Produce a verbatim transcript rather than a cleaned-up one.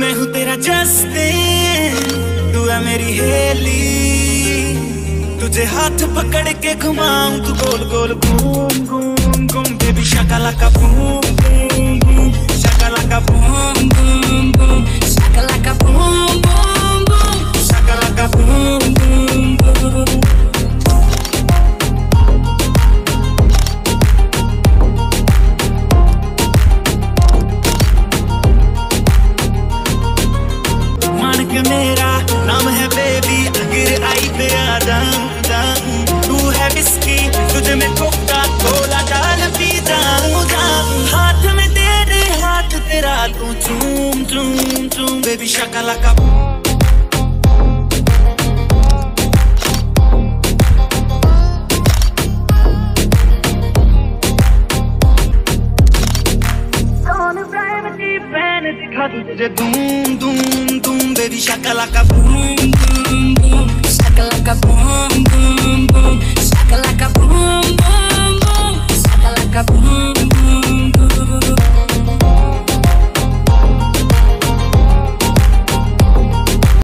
मैं हूँ तेरा जस्टिन, तू है मेरी हेली। तुझे हाथ पकड़ के घुमाऊं, तू गोल गोल घूम घूम घूम। Baby Shakalaka boom boom, Shakalaka boom boom boom, Shakalaka boom boom boom, Shakalaka boom boom boom. मेरा नाम है बेबी, अगर आई तेरा दम दम। तू है विस्की, तुझे मैं कोका कोला डाल पी जाऊं जाऊं। हाथ में तेरे हाथ तेरा, तू चूम चूम चूम। Baby Shakalaka boom. तुझे धूम धूम धूम, baby Shakalaka boom boom boom, Shakalaka boom.